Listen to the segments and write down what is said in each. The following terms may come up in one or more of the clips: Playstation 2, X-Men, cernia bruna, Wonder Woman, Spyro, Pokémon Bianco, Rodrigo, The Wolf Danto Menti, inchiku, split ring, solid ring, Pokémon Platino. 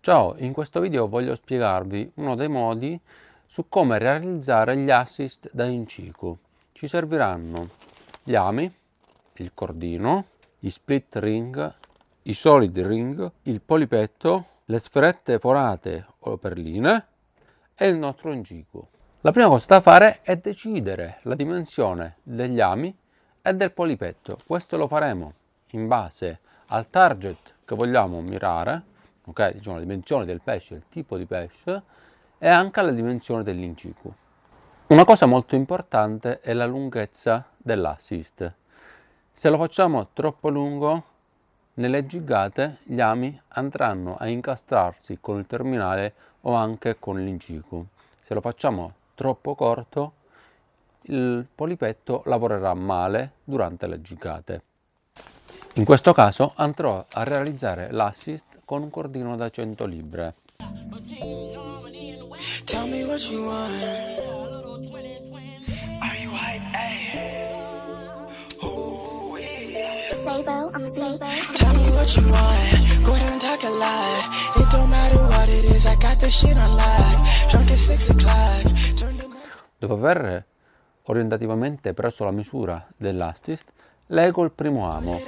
Ciao, in questo video voglio spiegarvi uno dei modi su come realizzare gli assist da inchiku. Ci serviranno gli ami, il cordino, gli split ring, i solid ring, il polipetto, le sferette forate o perline e il nostro inchiku. La prima cosa da fare è decidere la dimensione degli ami e del polipetto. Questo lo faremo in base al target che vogliamo mirare. Ok, diciamo la dimensione del pesce, il tipo di pesce e anche la dimensione dell'inchiku. Una cosa molto importante è la lunghezza dell'assist. Se lo facciamo troppo lungo, nelle giggate gli ami andranno a incastrarsi con il terminale o anche con l'inchiku. Se lo facciamo troppo corto, il polipetto lavorerà male durante le giggate. In questo caso andrò a realizzare l'assist con un cordino da 100 libbre. Dopo aver orientativamente preso la misura dell'assist, leggo il primo amo.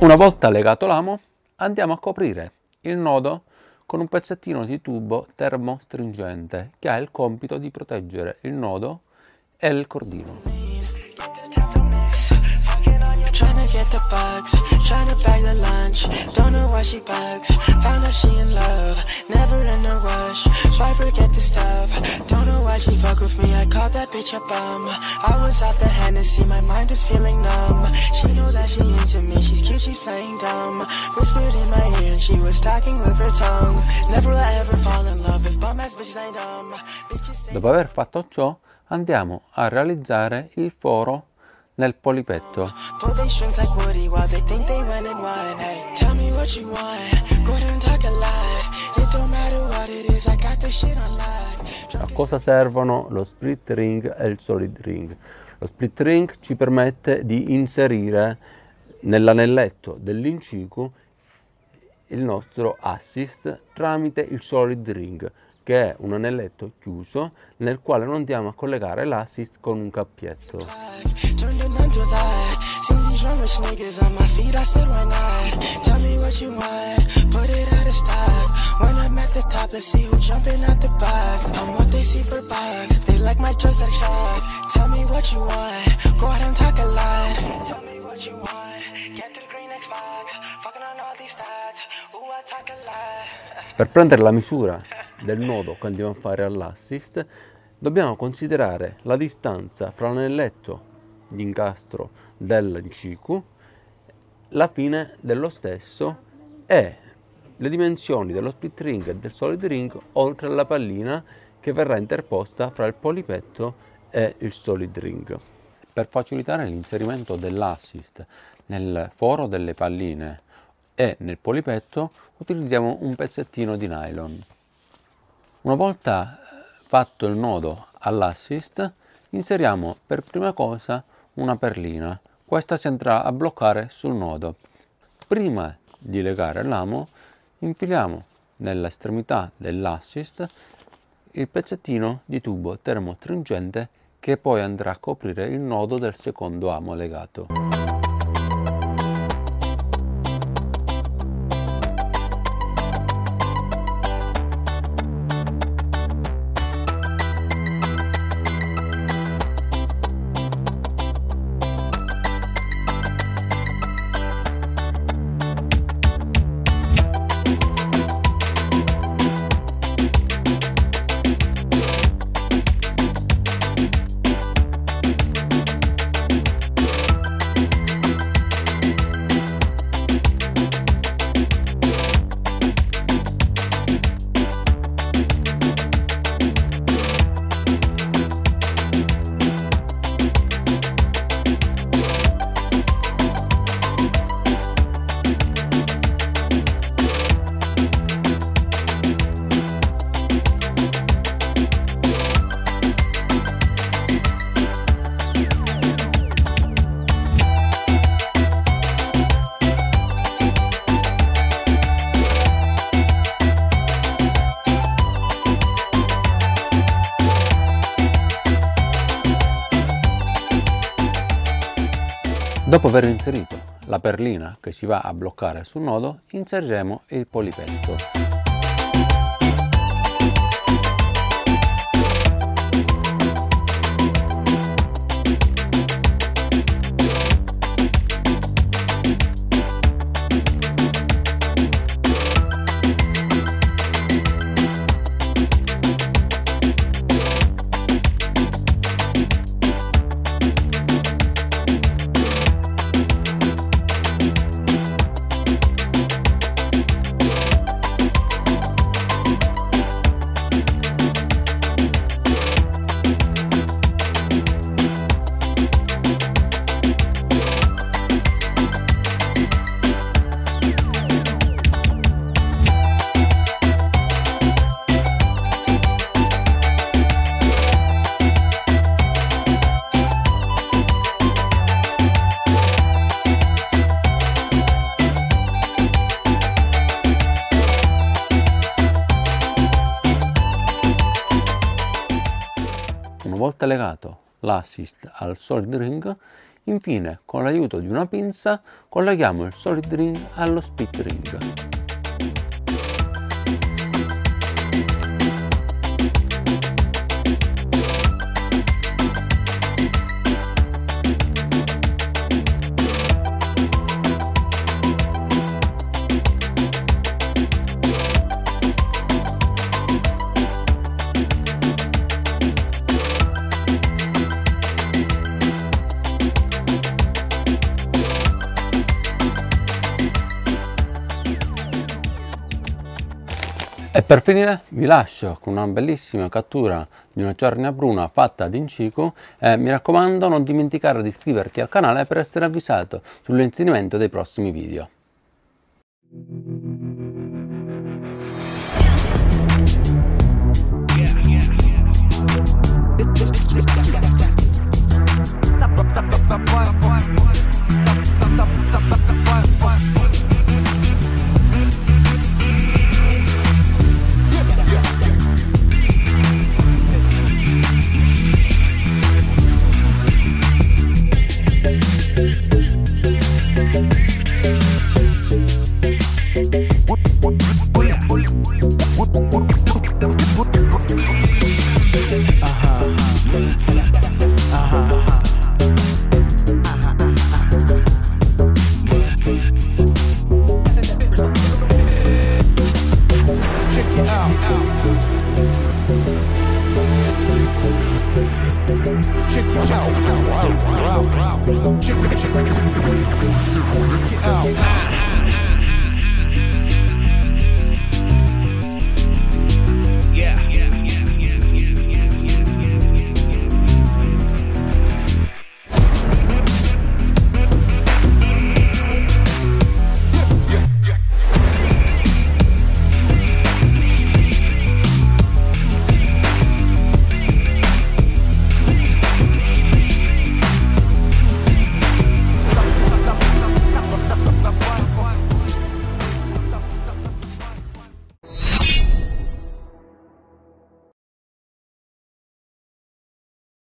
Una volta legato l'amo, andiamo a coprire il nodo con un pezzettino di tubo termostringente che ha il compito di proteggere il nodo e il cordino. Dopo aver fatto ciò, andiamo a realizzare il foro nel polipetto. A cosa servono lo split ring e il solid ring? Lo split ring ci permette di inserire nell'anelletto dell'inchiku il nostro assist tramite il solid ring, che è un anelletto chiuso nel quale non andiamo a collegare l'assist con un cappietto. Per prendere la misura del nodo che andiamo a fare all'assist, dobbiamo considerare la distanza fra l'anelletto di incastro dell'inchiku, la fine dello stesso e le dimensioni dello split ring e del solid ring oltre alla pallina che verrà interposta fra il polipetto e il solid ring. Per facilitare l'inserimento dell'assist nel foro delle palline e nel polipetto utilizziamo un pezzettino di nylon. Una volta fatto il nodo all'assist, inseriamo per prima cosa una perlina. Questa si andrà a bloccare sul nodo. Prima di legare l'amo, infiliamo nell'estremità dell'assist il pezzettino di tubo termostringente che poi andrà a coprire il nodo del secondo amo legato. Dopo aver inserito la perlina che si va a bloccare sul nodo, inseriremo il polipetto. Una volta legato l'assist al solid ring, infine con l'aiuto di una pinza colleghiamo il solid ring allo split ring. E per finire vi lascio con una bellissima cattura di una cernia bruna fatta ad inchiku e mi raccomando non dimenticare di iscriverti al canale per essere avvisato sull'inserimento dei prossimi video.